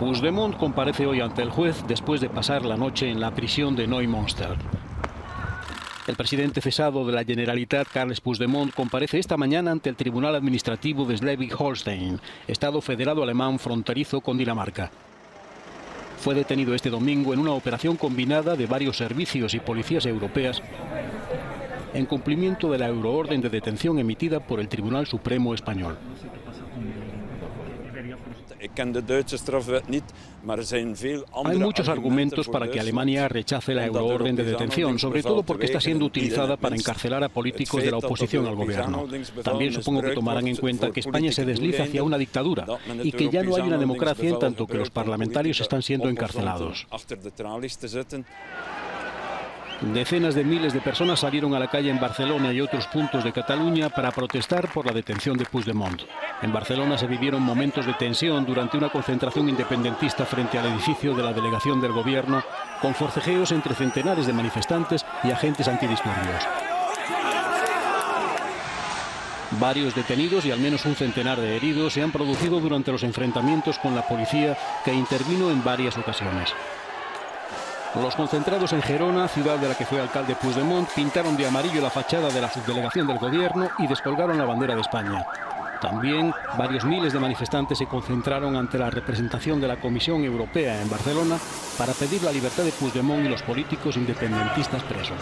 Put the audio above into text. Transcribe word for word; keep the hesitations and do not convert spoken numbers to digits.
Puigdemont comparece hoy ante el juez después de pasar la noche en la prisión de Neumonster. El presidente cesado de la Generalitat, Carles Puigdemont, comparece esta mañana ante el Tribunal Administrativo de Schleswig-Holstein, Estado federado alemán fronterizo con Dinamarca. Fue detenido este domingo en una operación combinada de varios servicios y policías europeas en cumplimiento de la euroorden de detención emitida por el Tribunal Supremo Español. Hay muchos argumentos para que Alemania rechace la euroorden de detención, sobre todo porque está siendo utilizada para encarcelar a políticos de la oposición al gobierno. También supongo que tomarán en cuenta que España se desliza hacia una dictadura y que ya no hay una democracia en tanto que los parlamentarios están siendo encarcelados. Decenas de miles de personas salieron a la calle en Barcelona y otros puntos de Cataluña para protestar por la detención de Puigdemont. En Barcelona se vivieron momentos de tensión durante una concentración independentista frente al edificio de la delegación del gobierno, con forcejeos entre centenares de manifestantes y agentes antidisturbios. Varios detenidos y al menos un centenar de heridos se han producido durante los enfrentamientos con la policía, que intervino en varias ocasiones. Los concentrados en Gerona, ciudad de la que fue alcalde Puigdemont, pintaron de amarillo la fachada de la subdelegación del gobierno y descolgaron la bandera de España. También varios miles de manifestantes se concentraron ante la representación de la Comisión Europea en Barcelona para pedir la libertad de Puigdemont y los políticos independentistas presos.